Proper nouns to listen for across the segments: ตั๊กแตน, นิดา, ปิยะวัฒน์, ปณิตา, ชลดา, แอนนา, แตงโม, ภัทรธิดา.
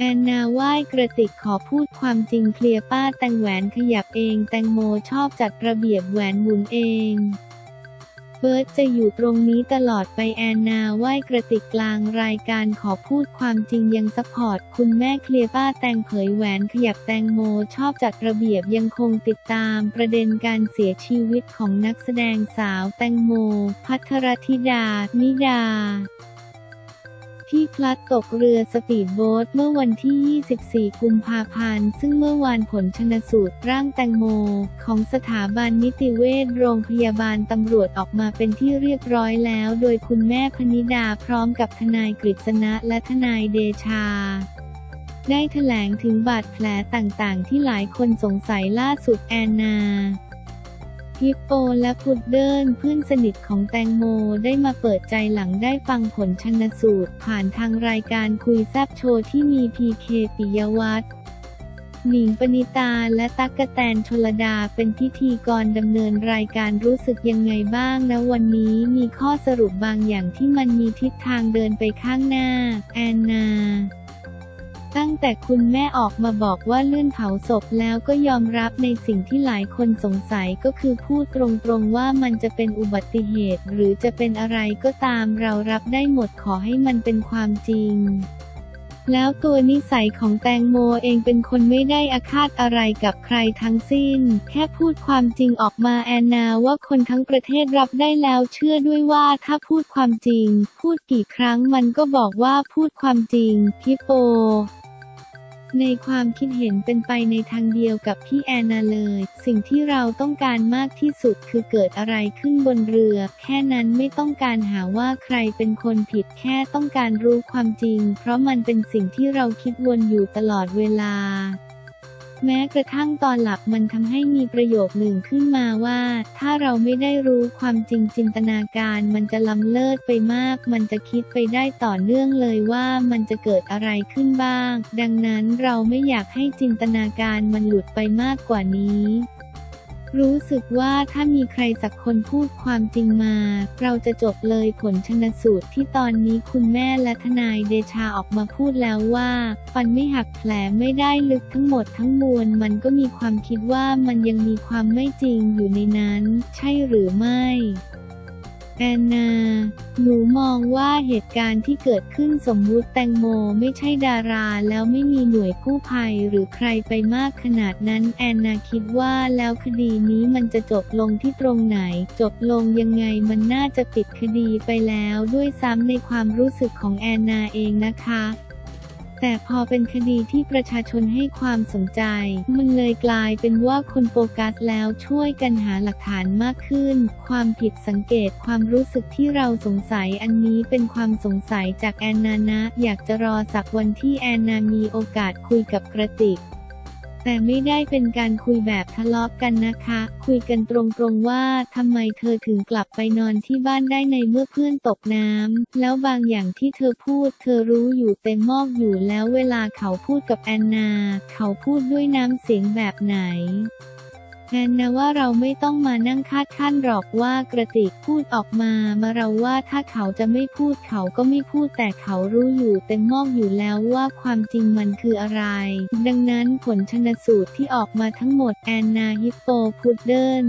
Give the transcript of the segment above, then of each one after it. แอนนาว่ายกระติกขอพูดความจริงเคลียร์ป้าแตงแหวนขยับเองแตงโมชอบจัดระเบียบแหวนหมุนเองเบิร์ตจะอยู่ตรงนี้ตลอดไปแอนนาว่ายกระติกกลางรายการขอพูดความจริงยังซัพพอร์ตคุณแม่เคลียร์ป้าแตงเผยแหวนขยับแตงโมชอบจัดระเบียบยังคงติดตามประเด็นการเสียชีวิตของนักแสดงสาวแตงโมภัทรธิดานิดาที่พลัดตกเรือสปีดโบ๊ทเมื่อวันที่ 24 กุมภาพันธ์ซึ่งเมื่อวานผลชันสูตรร่างแตงโมของสถาบันนิติเวชโรงพยาบาลตำรวจออกมาเป็นที่เรียบร้อยแล้วโดยคุณแม่พนิดาพร้อมกับทนายกฤษณะและทนายเดชาได้แถลงถึงบาดแผลต่างๆที่หลายคนสงสัยล่าสุดแอนนาฮิปโปและพุดเดิ้ลเพื่อนสนิทของแตงโมได้มาเปิดใจหลังได้ฟังผลชันสูตรผ่านทางรายการคุยแซบโชว์ที่มีพีเคปิยวัฒน์ หนิงปณิตาและตั๊กแตนชลดาเป็นพิธีกรดำเนินรายการรู้สึกยังไงบ้างนะวันนี้มีข้อสรุปบางอย่างที่มันมีทิศทางเดินไปข้างหน้าแอนนาตั้งแต่คุณแม่ออกมาบอกว่าเลื่อนเผาศพแล้วก็ยอมรับในสิ่งที่หลายคนสงสัยก็คือพูดตรงๆว่ามันจะเป็นอุบัติเหตุหรือจะเป็นอะไรก็ตามเรารับได้หมดขอให้มันเป็นความจริงแล้วตัวนิสัยของแตงโมเองเป็นคนไม่ได้อาฆาตอะไรกับใครทั้งสิ้นแค่พูดความจริงออกมาแอนนาว่าคนทั้งประเทศรับได้แล้วเชื่อด้วยว่าถ้าพูดความจริงพูดกี่ครั้งมันก็บอกว่าพูดความจริงฮิปโปในความคิดเห็นเป็นไปในทางเดียวกับพี่แอนนาเลยสิ่งที่เราต้องการมากที่สุดคือเกิดอะไรขึ้นบนเรือแค่นั้นไม่ต้องการหาว่าใครเป็นคนผิดแค่ต้องการรู้ความจริงเพราะมันเป็นสิ่งที่เราคิดวนอยู่ตลอดเวลาแม้กระทั่งตอนหลับมันทำให้มีประโยคหนึ่งขึ้นมาว่าถ้าเราไม่ได้รู้ความจริงจินตนาการมันจะล้ำเลิศไปมากมันจะคิดไปได้ต่อเนื่องเลยว่ามันจะเกิดอะไรขึ้นบ้างดังนั้นเราไม่อยากให้จินตนาการมันหลุดไปมากกว่านี้รู้สึกว่าถ้ามีใครสักคนพูดความจริงมาเราจะจบเลยผลชันสูตรที่ตอนนี้คุณแม่และทนายเดชาออกมาพูดแล้วว่าฟันไม่หักแผลไม่ได้ลึกทั้งหมดทั้งมวลมันก็มีความคิดว่ามันยังมีความไม่จริงอยู่ในนั้นใช่หรือไม่แอนนาหนูมองว่าเหตุการณ์ที่เกิดขึ้นสมมุติแตงโมไม่ใช่ดาราแล้วไม่มีหน่วยกู้ภัยหรือใครไปมากขนาดนั้นแอนนาคิดว่าแล้วคดีนี้มันจะจบลงที่ตรงไหนจบลงยังไงมันน่าจะปิดคดีไปแล้วด้วยซ้ำในความรู้สึกของแอนนาเองนะคะแต่พอเป็นคดีที่ประชาชนให้ความสนใจมันเลยกลายเป็นว่าคนโฟกัสแล้วช่วยกันหาหลักฐานมากขึ้นความผิดสังเกตความรู้สึกที่เราสงสัยอันนี้เป็นความสงสัยจากแอนนานะอยากจะรอสักวันที่แอนนามีโอกาสคุยกับกระติกแต่ไม่ได้เป็นการคุยแบบทะเลาะกันนะคะคุยกันตรงๆว่าทำไมเธอถึงกลับไปนอนที่บ้านได้ในเมื่อเพื่อนตกน้ำแล้วบางอย่างที่เธอพูดเธอรู้อยู่เต็มมอกอยู่แล้วเวลาเขาพูดกับแอนนาเขาพูดด้วยน้ำเสียงแบบไหนแอนนาว่าเราไม่ต้องมานั่งคาดคั้นหรอกว่ากระติกพูดออกมาเราว่าถ้าเขาจะไม่พูดเขาก็ไม่พูดแต่เขารู้อยู่เต็มมอกอยู่แล้วว่าความจริงมันคืออะไรดังนั้นผลชันสูตรที่ออกมาทั้งหมดแอนนาฮิปโปพุดเดิ้ล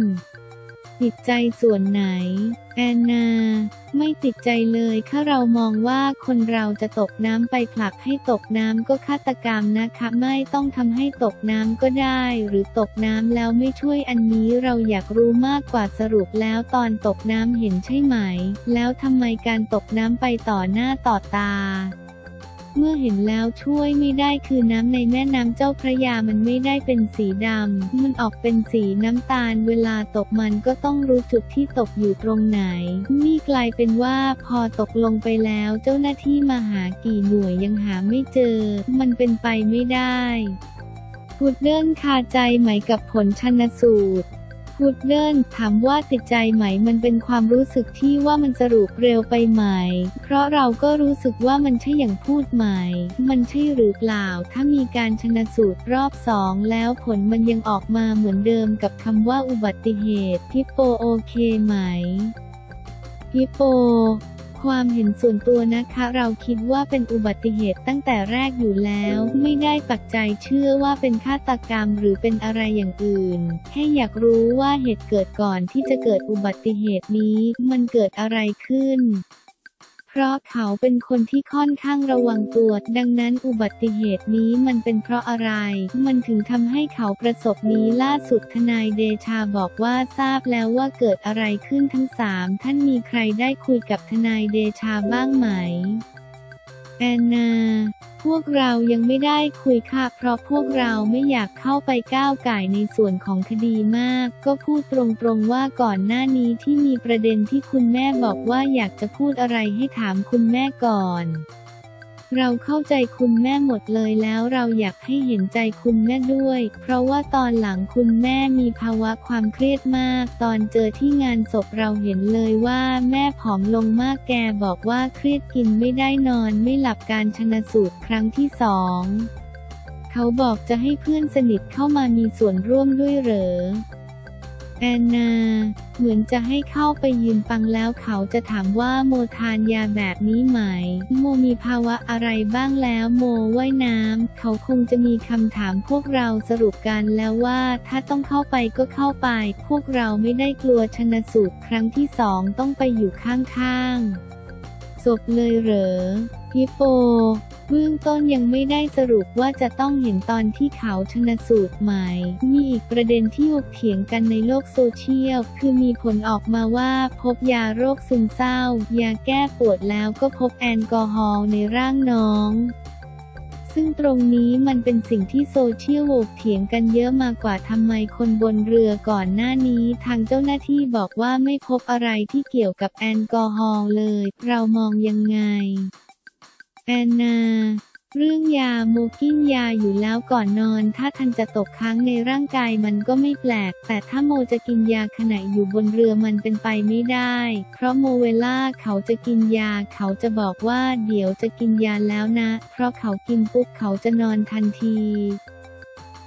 ติดใจส่วนไหนแอนนาไม่ติดใจเลยถ้าเรามองว่าคนเราจะตกน้ำไปผลักให้ตกน้ำก็ฆาตกรรมนะคะไม่ต้องทำให้ตกน้ำก็ได้หรือตกน้ำแล้วไม่ช่วยอันนี้เราอยากรู้มากกว่าสรุปแล้วตอนตกน้ำเห็นใช่ไหมแล้วทำไมการตกน้ำไปต่อหน้าต่อตาเมื่อเห็นแล้วช่วยไม่ได้คือน้ำในแม่น้ำเจ้าพระยามันไม่ได้เป็นสีดำมันออกเป็นสีน้ำตาลเวลาตกมันก็ต้องรู้จุดที่ตกอยู่ตรงไหนนี่กลายเป็นว่าพอตกลงไปแล้วเจ้าหน้าที่มาหากี่หน่วยยังหาไม่เจอมันเป็นไปไม่ได้พุดเดิ้ลคาใจไหมกับผลชันสูตร พุดเดิ้ลถามว่าติดใจไหมมันเป็นความรู้สึกที่ว่ามันสรุปเร็วไปไหมเพราะเราก็รู้สึกว่ามันใช่อย่างพูดไหมมันใช่หรือเปล่าถ้ามีการชันสูตรรอบสองแล้วผลมันยังออกมาเหมือนเดิมกับคำว่าอุบัติเหตุฮิปโปโอเคไหมฮิปโปความเห็นส่วนตัวนะคะเราคิดว่าเป็นอุบัติเหตุตั้งแต่แรกอยู่แล้วไม่ได้ปักใจเชื่อว่าเป็นฆาตกรรมหรือเป็นอะไรอย่างอื่นแค่อยากรู้ว่าเหตุเกิดก่อนที่จะเกิดอุบัติเหตุนี้มันเกิดอะไรขึ้นเพราะเขาเป็นคนที่ค่อนข้างระวังตัวดังนั้นอุบัติเหตุนี้มันเป็นเพราะอะไรมันถึงทำให้เขาประสบนี้ล่าสุดทนายเดชาบอกว่าทราบแล้วว่าเกิดอะไรขึ้นทั้ง3ท่านมีใครได้คุยกับทนายเดชาบ้างไหมแอนนาพวกเรายังไม่ได้คุยค่ะเพราะพวกเราไม่อยากเข้าไปก้าวก่ายในส่วนของคดีมากก็พูดตรงๆว่าก่อนหน้านี้ที่มีประเด็นที่คุณแม่บอกว่าอยากจะพูดอะไรให้ถามคุณแม่ก่อนเราเข้าใจคุณแม่หมดเลยแล้วเราอยากให้เห็นใจคุณแม่ด้วยเพราะว่าตอนหลังคุณแม่มีภาวะความเครียดมากตอนเจอที่งานศพเราเห็นเลยว่าแม่ผอมลงมากแกบอกว่าเครียดกินไม่ได้นอนไม่หลับการชันสูตรครั้งที่2เขาบอกจะให้เพื่อนสนิทเข้ามามีส่วนร่วมด้วยเหรอแอนนาเหมือนจะให้เข้าไปยืนฟังแล้วเขาจะถามว่าโมทานยาแบบนี้ไหมโมมีภาวะอะไรบ้างแล้วโมว่ายน้ำเขาคงจะมีคำถามพวกเราสรุปกันแล้วว่าถ้าต้องเข้าไปก็เข้าไปพวกเราไม่ได้กลัวชันสูตรครั้งที่2ต้องไปอยู่ข้างๆศพเลยเหรอฮิปโปเบื้องต้นยังไม่ได้สรุปว่าจะต้องเห็นตอนที่เขาชนสูตรไหมมีอีกประเด็นที่ถกเถียงกันในโลกโซเชียลคือมีผลออกมาว่าพบยาโรคซึมเศร้ายาแก้ปวดแล้วก็พบแอลกอฮอล์ในร่างน้องซึ่งตรงนี้มันเป็นสิ่งที่โซเชียลโหวตเถียงกันเยอะมากกว่าทำไมคนบนเรือก่อนหน้านี้ทางเจ้าหน้าที่บอกว่าไม่พบอะไรที่เกี่ยวกับแอลกอฮอล์เลยเรามองยังไงแอนนาเรื่องยาโมกินยาอยู่แล้วก่อนนอนถ้าทันจะตกค้างในร่างกายมันก็ไม่แปลกแต่ถ้าโมจะกินยาขณะอยู่บนเรือมันเป็นไปไม่ได้เพราะโมเวลาเขาจะกินยาเขาจะบอกว่าเดี๋ยวจะกินยาแล้วนะเพราะเขากินปุ๊บเขาจะนอนทันที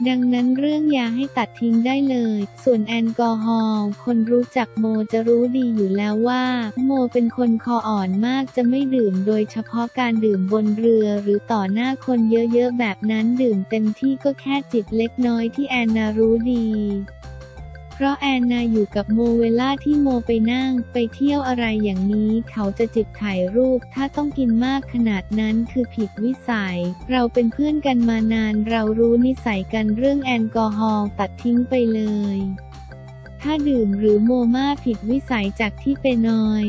ดังนั้นเรื่องยาให้ตัดทิ้งได้เลยส่วนแอลกอฮอล์คนรู้จักโมจะรู้ดีอยู่แล้วว่าโมเป็นคนคออ่อนมากจะไม่ดื่มโดยเฉพาะการดื่มบนเรือหรือต่อหน้าคนเยอะๆแบบนั้นดื่มเต็มที่ก็แค่จิบเล็กน้อยที่แอนนารู้ดีเพราะแอนนาอยู่กับโมเวลาที่โมไปนั่งไปเที่ยวอะไรอย่างนี้เขาจะจิบถ่ายรูปถ้าต้องกินมากขนาดนั้นคือผิดวิสัยเราเป็นเพื่อนกันมานานเรารู้นิสัยกันเรื่องแอลกอฮอล์ตัดทิ้งไปเลยถ้าดื่มหรือโมมาผิดวิสัยจากที่เป็นนอย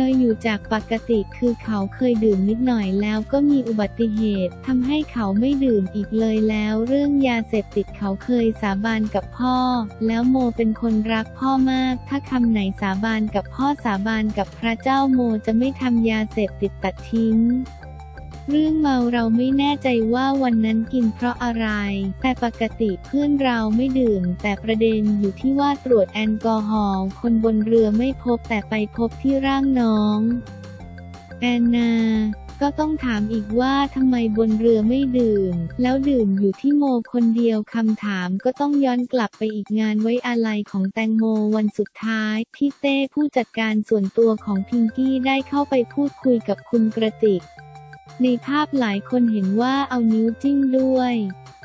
น้อยอยู่จากปกติคือเขาเคยดื่มนิดหน่อยแล้วก็มีอุบัติเหตุทำให้เขาไม่ดื่มอีกเลยแล้วเรื่องยาเสพติดเขาเคยสาบานกับพ่อแล้วโมเป็นคนรักพ่อมากถ้าคำไหนสาบานกับพ่อสาบานกับพระเจ้าโมจะไม่ทำยาเสพติดตัดทิ้งเรื่องเมาเราไม่แน่ใจว่าวันนั้นกินเพราะอะไรแต่ปกติเพื่อนเราไม่ดื่มแต่ประเด็นอยู่ที่ว่าตรวจแอลกอฮอล์คนบนเรือไม่พบแต่ไปพบที่ร่างน้องแอนนาก็ต้องถามอีกว่าทำไมบนเรือไม่ดื่มแล้วดื่มอยู่ที่โมคนเดียวคำถามก็ต้องย้อนกลับไปอีกงานไว้อาลัยของแตงโมวันสุดท้ายที่เต้ผู้จัดการส่วนตัวของพิงกี้ได้เข้าไปพูดคุยกับคุณกระติกในภาพหลายคนเห็นว่าเอานิ้วจิ้มด้วย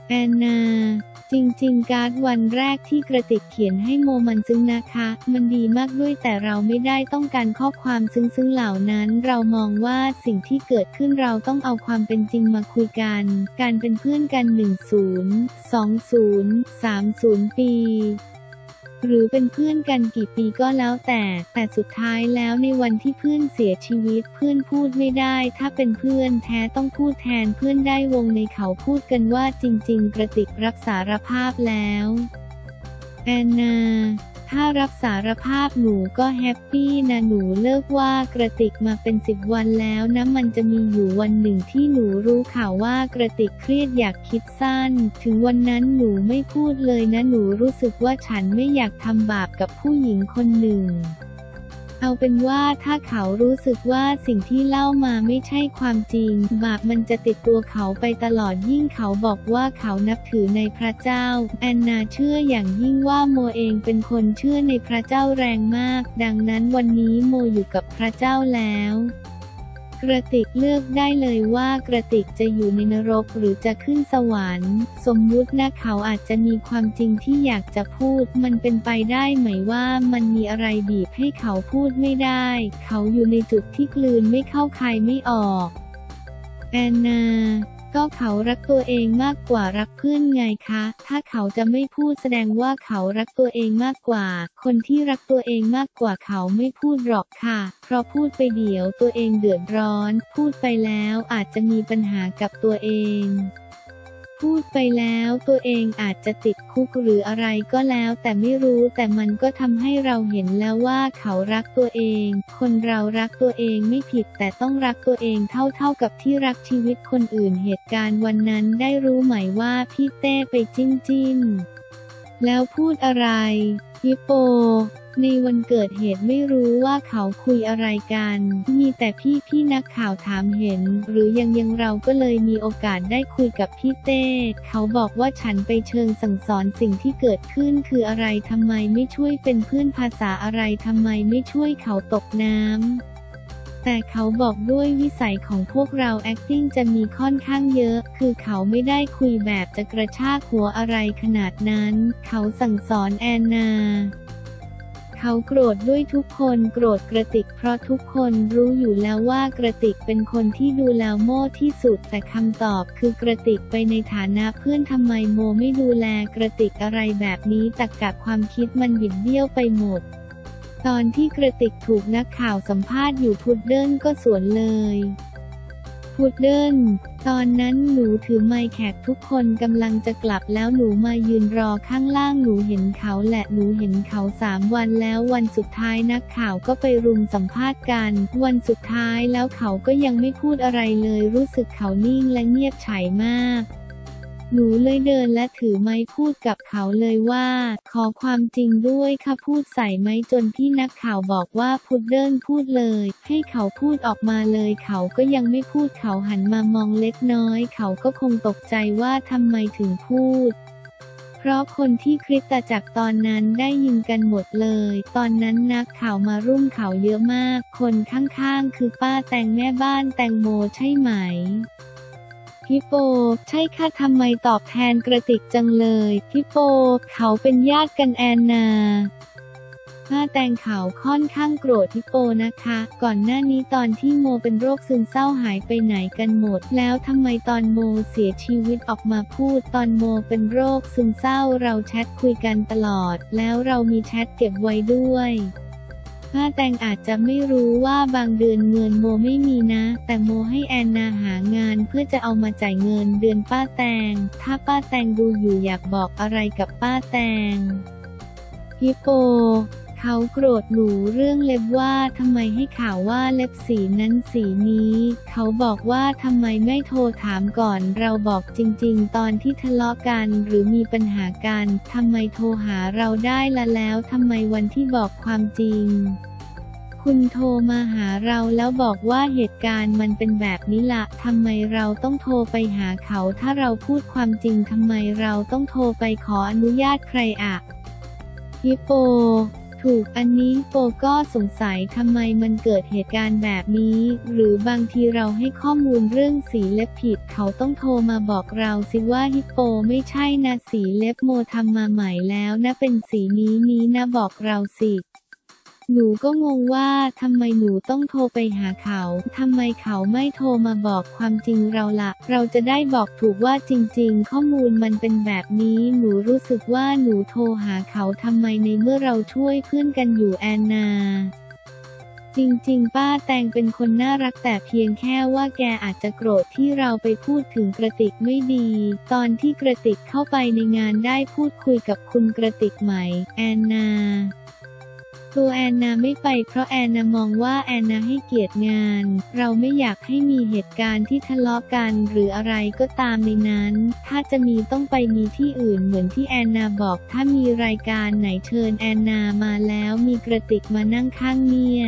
แอนนาจริงๆการ์ดวันแรกที่กระติกเขียนให้โมมันซึ้งนะคะมันดีมากด้วยแต่เราไม่ได้ต้องการข้อความซึ้งๆเหล่านั้นเรามองว่าสิ่งที่เกิดขึ้นเราต้องเอาความเป็นจริงมาคุยกันการเป็นเพื่อนกัน10 20 30ปีหรือเป็นเพื่อนกันกี่ปีก็แล้วแต่สุดท้ายแล้วในวันที่เพื่อนเสียชีวิตเพื่อนพูดไม่ได้ถ้าเป็นเพื่อนแท้ต้องพูดแทนเพื่อนได้วงในเขาพูดกันว่าจริงๆกระติกรับสารภาพแล้วแอนนา ถ้ารับสารภาพหนูก็แฮปปี้นะหนูเลิกว่ากระติกมาเป็น10 วันแล้วนะมันจะมีอยู่วันหนึ่งที่หนูรู้ข่าวว่ากระติกเครียดอยากคิดสั้นถึงวันนั้นหนูไม่พูดเลยนะหนูรู้สึกว่าฉันไม่อยากทำบาปกับผู้หญิงคนหนึ่งเอาเป็นว่าถ้าเขารู้สึกว่าสิ่งที่เล่ามาไม่ใช่ความจริงบาปมันจะติดตัวเขาไปตลอดยิ่งเขาบอกว่าเขานับถือในพระเจ้าแอนนาเชื่ออย่างยิ่งว่าโมเองเป็นคนเชื่อในพระเจ้าแรงมากดังนั้นวันนี้โมอยู่กับพระเจ้าแล้วกระติกเลือกได้เลยว่ากระติกจะอยู่ในนรกหรือจะขึ้นสวรรค์สมมุตินะเขาอาจจะมีความจริงที่อยากจะพูดมันเป็นไปได้ไหมว่ามันมีอะไรบีบให้เขาพูดไม่ได้เขาอยู่ในจุดที่กลืนไม่เข้าคายไม่ออกแอนนาก็เขารักตัวเองมากกว่ารักเพื่อนไงคะถ้าเขาจะไม่พูดแสดงว่าเขารักตัวเองมากกว่าคนที่รักตัวเองมากกว่าเขาไม่พูดหรอกค่ะเพราะพูดไปเดี๋ยวตัวเองเดือดร้อนพูดไปแล้วอาจจะมีปัญหากับตัวเองพูดไปแล้วตัวเองอาจจะติดคุกหรืออะไรก็แล้วแต่ไม่รู้แต่มันก็ทำให้เราเห็นแล้วว่าเขารักตัวเองคนเรารักตัวเองไม่ผิดแต่ต้องรักตัวเองเท่ากับที่รักชีวิตคนอื่นเหตุการณ์วันนั้นได้รู้ไหมว่าพี่เต้ไปจิ้มแล้วพูดอะไรฮิปโปในวันเกิดเหตุไม่รู้ว่าเขาคุยอะไรกันมีแต่พี่นักข่าวถามเห็นหรือยังเราก็เลยมีโอกาสได้คุยกับพี่เต้เขาบอกว่าฉันไปเชิงสั่งสอนสิ่งที่เกิดขึ้นคืออะไรทำไมไม่ช่วยเป็นเพื่อนภาษาอะไรทำไมไม่ช่วยเขาตกน้ำแต่เขาบอกด้วยวิสัยของพวกเรา acting จะมีค่อนข้างเยอะคือเขาไม่ได้คุยแบบจะกระชากหัวอะไรขนาดนั้นเขาสั่งสอนแอนนาเขาโกรธด้วยทุกคนโกรธกระติกเพราะทุกคนรู้อยู่แล้วว่ากระติกเป็นคนที่ดูแลโมที่สุดแต่คำตอบคือกระติกไปในฐานะเพื่อนทำไมโมไม่ดูแลกระติกอะไรแบบนี้ตรรกะความคิดมันบิดเบี้ยวไปหมดตอนที่กระติกถูกนักข่าวสัมภาษณ์อยู่พุดเดิ้ลก็สวนเลยพุดเดิ้ลตอนนั้นหนูถือไมค์แขกทุกคนกำลังจะกลับแล้วหนูมายืนรอข้างล่างหนูเห็นเขาและหนูเห็นเขา3 วันแล้ววันสุดท้ายนักข่าวก็ไปรุมสัมภาษณ์กันวันสุดท้ายแล้วเขาก็ยังไม่พูดอะไรเลยรู้สึกเขานิ่งและเงียบเฉยมากหนูเลยเดินและถือไม้พูดกับเขาเลยว่าขอความจริงด้วยค่ะพูดใส่ไม้จนพี่นักข่าวบอกว่าพุดเดิ้ลพูดเลยให้เขาพูดออกมาเลยเขาก็ยังไม่พูดเขาหันมามองเล็กน้อยเขาก็คงตกใจว่าทำไมถึงพูดเพราะคนที่คริสตจักรตอนนั้นได้ยินกันหมดเลยตอนนั้นนักข่าวมารุมเขาเยอะมากคนข้างๆคือป้าแตงแม่บ้านแตงโมใช่ไหมฮิปโปใช่ค่ะทำไมตอบแทนกระติกจังเลยฮิปโปเขาเป็นญาติกันแอนนาป้าแตงเขาค่อนข้างโกรธฮิปโปนะคะก่อนหน้านี้ตอนที่โมเป็นโรคซึมเศร้าหายไปไหนกันหมดแล้วทำไมตอนโมเสียชีวิตออกมาพูดตอนโมเป็นโรคซึมเศร้าเราแชทคุยกันตลอดแล้วเรามีแชทเก็บไว้ด้วยป้าแตงอาจจะไม่รู้ว่าบางเดือนเงินโมไม่มีนะแต่โมให้แอนนาหางานเพื่อจะเอามาจ่ายเงินเดือนป้าแตงถ้าป้าแตงดูอยู่อยากบอกอะไรกับป้าแตงฮิปโปเขาโกรธหนูเรื่องเล็บว่าทำไมให้ข่าวว่าเล็บสีนั้นสีนี้เขาบอกว่าทำไมไม่โทรถามก่อนเราบอกจริงๆตอนที่ทะเลาะกันหรือมีปัญหากันทำไมโทรหาเราได้ละแล้วทำไมวันที่บอกความจริงคุณโทรมาหาเราแล้วบอกว่าเหตุการณ์มันเป็นแบบนี้ละทำไมเราต้องโทรไปหาเขาถ้าเราพูดความจริงทำไมเราต้องโทรไปขออนุญาตใครอะฮิปโปถูกอันนี้โปก็สงสัยทำไมมันเกิดเหตุการณ์แบบนี้หรือบางทีเราให้ข้อมูลเรื่องสีเล็บผิดเขาต้องโทรมาบอกเราสิว่าฮิปโปไม่ใช่นะสีเล็บโมทำมาใหม่แล้วนะเป็นสีนี้นะบอกเราสิหนูก็งงว่าทำไมหนูต้องโทรไปหาเขาทำไมเขาไม่โทรมาบอกความจริงเราละเราจะได้บอกถูกว่าจริงๆข้อมูลมันเป็นแบบนี้หนูรู้สึกว่าหนูโทรหาเขาทำไมในเมื่อเราช่วยเพื่อนกันอยู่แอนนา จริงๆป้าแตงเป็นคนน่ารักแต่เพียงแค่ว่าแกอาจจะโกรธที่เราไปพูดถึงกระติกไม่ดีตอนที่กระติกเข้าไปในงานได้พูดคุยกับคุณกระติกไหมแอนนาตัวแอนนาไม่ไปเพราะแอนนามองว่าแอนนาให้เกียรติงานเราไม่อยากให้มีเหตุการณ์ที่ทะเลาะกันหรืออะไรก็ตามในนั้นถ้าจะมีต้องไปมีที่อื่นเหมือนที่แอนนาบอกถ้ามีรายการไหนเชิญแอนนามาแล้วมีกระติกมานั่งข้างเนี่ย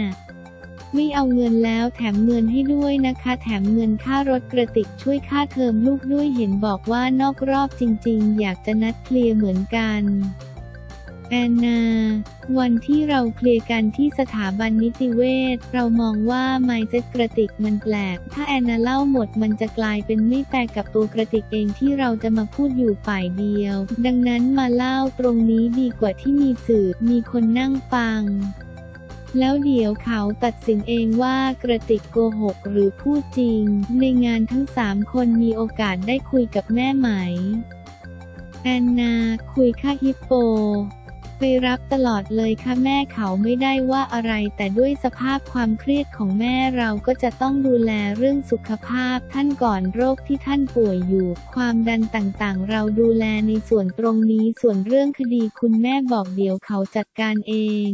ไม่เอาเงินแล้วแถมเงินให้ด้วยนะคะแถมเงินค่ารถกระติกช่วยค่าเทอมลูกด้วยเห็นบอกว่านอกรอบจริงๆอยากจะนัดเคลียร์เหมือนกันแอนนาวันที่เราเคลียร์กันที่สถาบันนิติเวชเรามองว่าไมเซ็ตกระติกมันแปลกถ้าแอนนาเล่าหมดมันจะกลายเป็นไม่แปลกกับตัวกระติกเองที่เราจะมาพูดอยู่ฝ่ายเดียวดังนั้นมาเล่าตรงนี้ดีกว่าที่มีสื่อมีคนนั่งฟังแล้วเดี๋ยวเขาตัดสินเองว่ากระติกโกหกหรือพูดจริงในงานทั้ง3คนมีโอกาสได้คุยกับแม่ไหมแอนนาคุยค่ะฮิปโปไปรับตลอดเลยค่ะแม่เขาไม่ได้ว่าอะไรแต่ด้วยสภาพความเครียดของแม่เราก็จะต้องดูแลเรื่องสุขภาพท่านก่อนโรคที่ท่านป่วยอยู่ความดันต่างๆเราดูแลในส่วนตรงนี้ส่วนเรื่องคดีคุณแม่บอกเดี๋ยวเขาจัดการเอง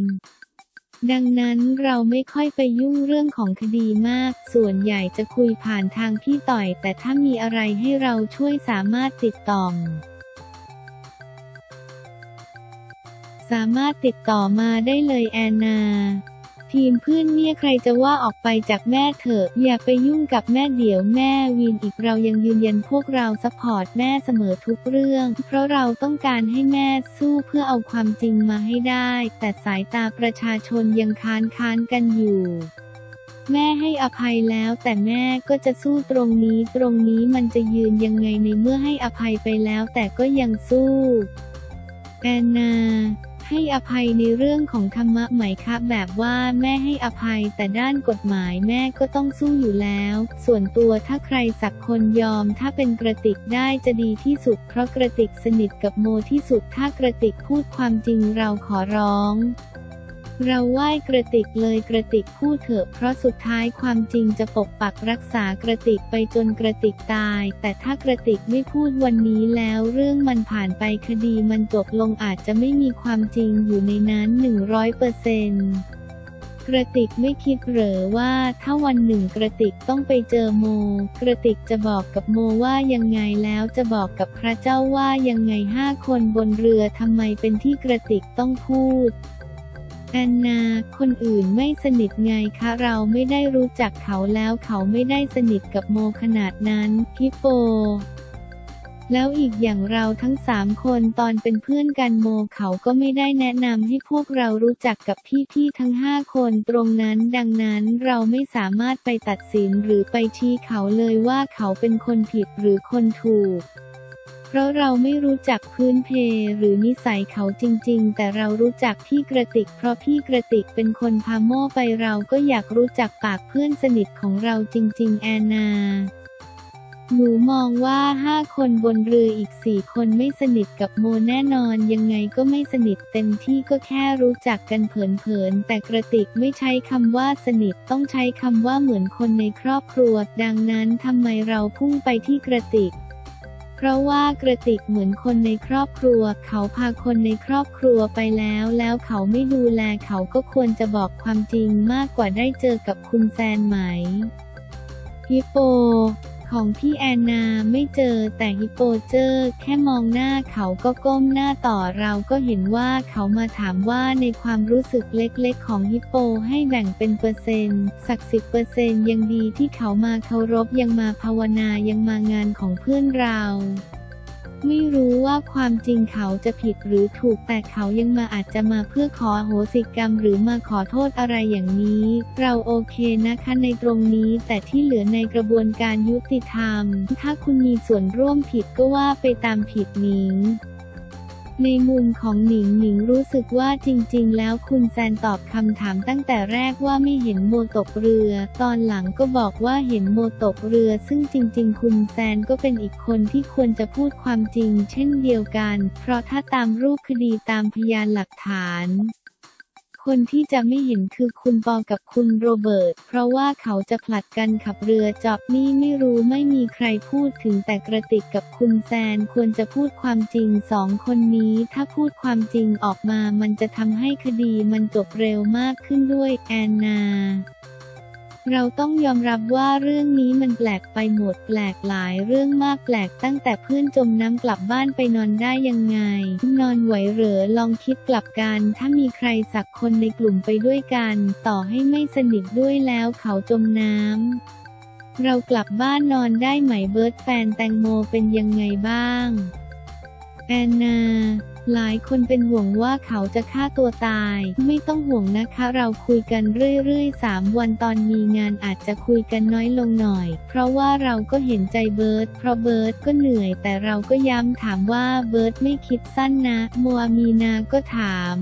ดังนั้นเราไม่ค่อยไปยุ่งเรื่องของคดีมากส่วนใหญ่จะคุยผ่านทางพี่ต่อยแต่ถ้ามีอะไรให้เราช่วยสามารถติดต่อมาได้เลยแอนนาทีมเพื่อนเนี่ยใครจะว่าออกไปจากแม่เถอะอย่าไปยุ่งกับแม่เดี๋ยวแม่วีนอีกเรายังยืนยันพวกเราซัพพอร์ตแม่เสมอทุกเรื่องเพราะเราต้องการให้แม่สู้เพื่อเอาความจริงมาให้ได้แต่สายตาประชาชนยังค้านกันอยู่แม่ให้อภัยแล้วแต่แม่ก็จะสู้ตรงนี้มันจะยืนยังไงในเมื่อให้อภัยไปแล้วแต่ก็ยังสู้แอนนาให้อภัยในเรื่องของธรรมะไหมคะแบบว่าแม่ให้อภัยแต่ด้านกฎหมายแม่ก็ต้องสู้อยู่แล้วส่วนตัวถ้าใครสักคนยอมถ้าเป็นกระติกได้จะดีที่สุดเพราะกระติกสนิทกับโมที่สุดถ้ากระติกพูดความจริงเราขอร้องเราไหว้กระติกเลยกระติกพูดเถอะเพราะสุดท้ายความจริงจะปกปักรักษากระติกไปจนกระติกตายแต่ถ้ากระติกไม่พูดวันนี้แล้วเรื่องมันผ่านไปคดีมันจบลงอาจจะไม่มีความจริงอยู่ในนั้น 100%กระติกไม่คิดเหรอว่าถ้าวันหนึ่งกระติกต้องไปเจอโมกระติกจะบอกกับโมว่ายังไงแล้วจะบอกกับพระเจ้าว่ายังไง5 คนบนเรือทำไมเป็นที่กระติกต้องพูดแอนนาคนอื่นไม่สนิทไงคะเราไม่ได้รู้จักเขาแล้วเขาไม่ได้สนิทกับโมขนาดนั้นฮิปโปแล้วอีกอย่างเราทั้ง3 คนตอนเป็นเพื่อนกันโมเขาก็ไม่ได้แนะนำให้พวกเรารู้จักกับพี่ๆทั้ง5 คนตรงนั้นดังนั้นเราไม่สามารถไปตัดสินหรือไปชี้เขาเลยว่าเขาเป็นคนผิดหรือคนถูกเพราะเราไม่รู้จักพื้นเพหรือนิสัยเขาจริงๆแต่เรารู้จักพี่กระติกเพราะพี่กระติกเป็นคนพาโม่ไปเราก็อยากรู้จักปากเพื่อนสนิทของเราจริงๆแอนนาหนูมองว่า5 คนบนเรืออีก4 คนไม่สนิทกับโมแน่นอนยังไงก็ไม่สนิทเต็มที่ก็แค่รู้จักกันเผินๆแต่กระติกไม่ใช้คำว่าสนิทต้องใช้คำว่าเหมือนคนในครอบครัวดังนั้นทำไมเราพุ่งไปที่กระติกเพราะว่ากระติกเหมือนคนในครอบครัวเขาพาคนในครอบครัวไปแล้วเขาไม่ดูแลเขาก็ควรจะบอกความจริงมากกว่าได้เจอกับคุณแซนไหมฮิปโปของพี่แอนนาไม่เจอแต่ฮิปโปเจอแค่มองหน้าเขาก็ก้มหน้าต่อเราก็เห็นว่าเขามาถามว่าในความรู้สึกเล็กๆของฮิปโปให้แบ่งเป็นเปอร์เซ็นต์สัก 10% ยังดีที่เขามาเคารพยังมาภาวนายังมางานของเพื่อนเราไม่รู้ว่าความจริงเขาจะผิดหรือถูกแต่เขายังมาอาจจะมาเพื่อขออโหสิกรรมหรือมาขอโทษอะไรอย่างนี้เราโอเคนะคะในตรงนี้แต่ที่เหลือในกระบวนการยุติธรรมถ้าคุณมีส่วนร่วมผิดก็ว่าไปตามผิดนี้ในมุมของหนิงรู้สึกว่าจริงๆแล้วคุณแซนตอบคำถามตั้งแต่แรกว่าไม่เห็นโมตกเรือตอนหลังก็บอกว่าเห็นโมตกเรือซึ่งจริงๆคุณแซนก็เป็นอีกคนที่ควรจะพูดความจริงเช่นเดียวกันเพราะถ้าตามรูปคดีตามพยานหลักฐาน คนที่จะไม่เห็นคือคุณปอกับคุณโรเบิร์ตเพราะว่าเขาจะผลัดกันขับเรือจอบนี่ไม่รู้ไม่มีใครพูดถึงแต่กระติกกับคุณแซนควรจะพูดความจริงสองคนนี้ถ้าพูดความจริงออกมามันจะทำให้คดีมันจบเร็วมากขึ้นด้วยแอนนาเราต้องยอมรับว่าเรื่องนี้มันแปลกไปหมดแปลกหลายเรื่องมากแปลกตั้งแต่เพื่อนจมน้ำกลับบ้านไปนอนได้ยังไงนอนไหวเหรอลองคิดกลับกันถ้ามีใครสักคนในกลุ่มไปด้วยกันต่อให้ไม่สนิทด้วยแล้วเขาจมน้ำเรากลับบ้านนอนได้ไหมเบิร์ดแฟนแตงโมเป็นยังไงบ้างแอนนาหลายคนเป็นห่วงว่าเขาจะฆ่าตัวตายไม่ต้องห่วงนะคะเราคุยกันเรื่อยๆ3วันตอนมีงานอาจจะคุยกันน้อยลงหน่อยเพราะว่าเราก็เห็นใจเบิร์ดเพราะเบิร์ดก็เหนื่อยแต่เราก็ย้ำถามว่าเบิร์ดไม่คิดสั้นนะมัวมีนาก็ถาม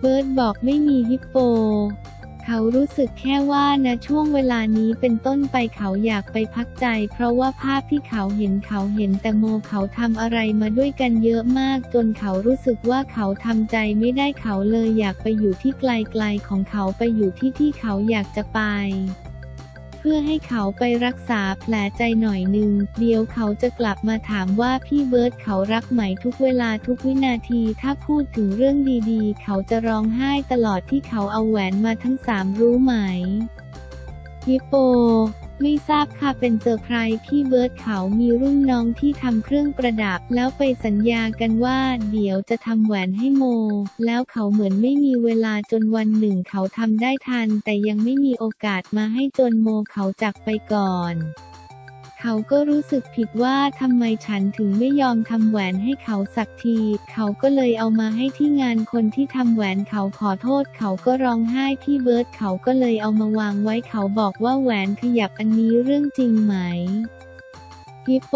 เบิร์ดบอกไม่มีฮิปโปเขารู้สึกแค่ว่าณช่วงเวลานี้เป็นต้นไปเขาอยากไปพักใจเพราะว่าภาพที่เขาเห็นแต่โมเขาทำอะไรมาด้วยกันเยอะมากจนเขารู้สึกว่าเขาทำใจไม่ได้เขาเลยอยากไปอยู่ที่ไกลๆของเขาไปอยู่ที่ที่เขาอยากจะไปเพื่อให้เขาไปรักษาแผลใจหน่อยนึงเดี๋ยวเขาจะกลับมาถามว่าพี่เบิร์ดเขารักไหมทุกเวลาทุกวินาทีถ้าพูดถึงเรื่องดีๆเขาจะร้องไห้ตลอดที่เขาเอาแหวนมาทั้ง3รู้ไหมฮิปโปไม่ทราบค่ะเป็นเซอร์ไพรส์พี่เบิร์ดเขามีรุ่นน้องที่ทำเครื่องประดับแล้วไปสัญญากันว่าเดี๋ยวจะทำแหวนให้โมแล้วเขาเหมือนไม่มีเวลาจนวันหนึ่งเขาทำได้ทันแต่ยังไม่มีโอกาสมาให้จนโมเขาจากไปก่อนเขาก็รู้สึกผิดว่าทำไมฉันถึงไม่ยอมทำแหวนให้เขาสักทีเขาก็เลยเอามาให้ที่งานคนที่ทำแหวนเขาขอโทษเขาก็ร้องไห้พี่เบิร์ดเขาก็เลยเอามาวางไว้เขาบอกว่าแหวนขยับอันนี้เรื่องจริงไหมฮิปโป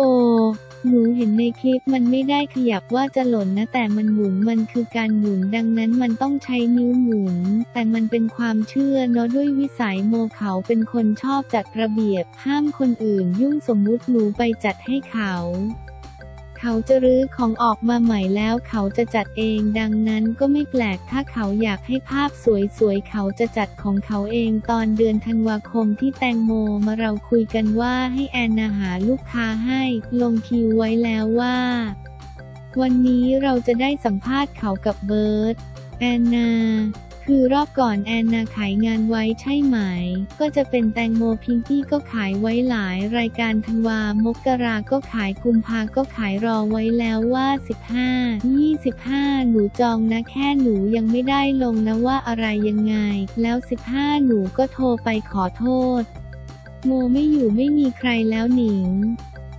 หนูเห็นในคลิปมันไม่ได้ขยับว่าจะหล่นนะแต่มันหมุนมันคือการหมุนดังนั้นมันต้องใช้นิ้วหมุนแต่มันเป็นความเชื่อเนาะด้วยวิสัยโมเขาเป็นคนชอบจัดระเบียบห้ามคนอื่นยุ่งสมมุติหนูไปจัดให้เขาจะรื้อของออกมาใหม่แล้วเขาจะจัดเองดังนั้นก็ไม่แปลกถ้าเขาอยากให้ภาพสวยๆเขาจะจัดของเขาเองตอนเดือนธันวาคมที่แตงโมมาเราคุยกันว่าให้แอนนาหาลูกค้าให้ลงคิวไว้แล้วว่าวันนี้เราจะได้สัมภาษณ์เขากับเบิร์ดแอนนาคือรอบก่อนแอนนาขายงานไว้ใช่ไหมก็จะเป็นแตงโมพิงกี้ก็ขายไว้หลายรายการธันวามกราก็ขายกุมภาก็ขายรอไว้แล้วว่า15-25หนูจองนะแค่หนูยังไม่ได้ลงนะว่าอะไรยังไงแล้ว15หนูก็โทรไปขอโทษโมไม่อยู่ไม่มีใครแล้วหนิง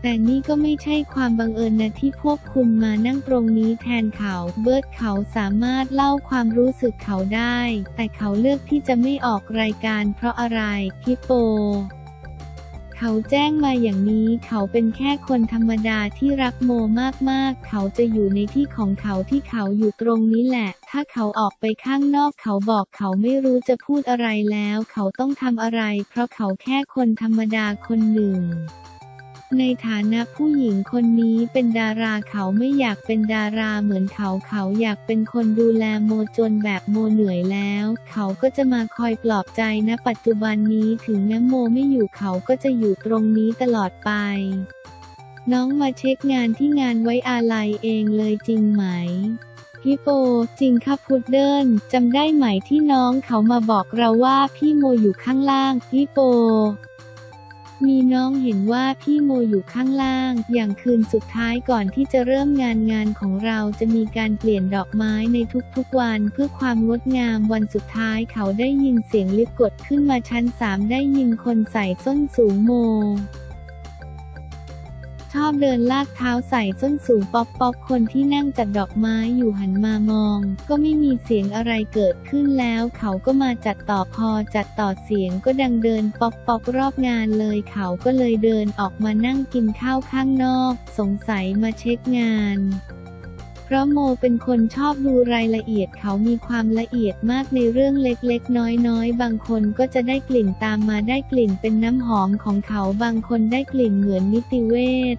แต่นี่ก็ไม่ใช่ความบังเอิญนะที่พวกคุณมานั่งตรงนี้แทนเขาเบิร์ดเขาสามารถเล่าความรู้สึกเขาได้แต่เขาเลือกที่จะไม่ออกรายการเพราะอะไรฮิปโปเขาแจ้งมาอย่างนี้เขาเป็นแค่คนธรรมดาที่รักโมมากๆเขาจะอยู่ในที่ของเขาที่เขาอยู่ตรงนี้แหละถ้าเขาออกไปข้างนอกเขาบอกเขาไม่รู้จะพูดอะไรแล้วเขาต้องทำอะไรเพราะเขาแค่คนธรรมดาคนหนึ่งในฐานะผู้หญิงคนนี้เป็นดาราเขาไม่อยากเป็นดาราเหมือนเขาอยากเป็นคนดูแลโมจนแบบโมเหนื่อยแล้วเขาก็จะมาคอยปลอบใจนะปัจจุบันนี้ถึงแม้โมไม่อยู่เขาก็จะอยู่ตรงนี้ตลอดไปน้องมาเช็คงานที่งานไว้อาลัยเองเลยจริงไหมฮิปโปจริงค่ะพุดเดิ้ลจำได้ไหมที่น้องเขามาบอกเราว่าพี่โมอยู่ข้างล่างฮิปโปมีน้องเห็นว่าพี่โมอยู่ข้างล่างอย่างคืนสุดท้ายก่อนที่จะเริ่มงานของเราจะมีการเปลี่ยนดอกไม้ในทุกๆวันเพื่อความงดงามวันสุดท้ายเขาได้ยินเสียงลิฟต์กดขึ้นมาชั้น3ได้ยินคนใส่ส้นสูงโมชอบเดินลากเท้าใส่ส้นสูงป๊อปคนที่นั่งจัดดอกไม้อยู่หันมามองก็ไม่มีเสียงอะไรเกิดขึ้นแล้วเขาก็มาจัดต่อพอจัดต่อเสียงก็ดังเดินป๊อปรอบงานเลยเขาก็เลยเดินออกมานั่งกินข้าวข้างนอกสงสัยมาเช็คงานเพราะโมเป็นคนชอบดูรายละเอียดเขามีความละเอียดมากในเรื่องเล็กๆน้อยๆบางคนก็จะได้กลิ่นตามมาได้กลิ่นเป็นน้ำหอมของเขาบางคนได้กลิ่นเหมือนนิติเวช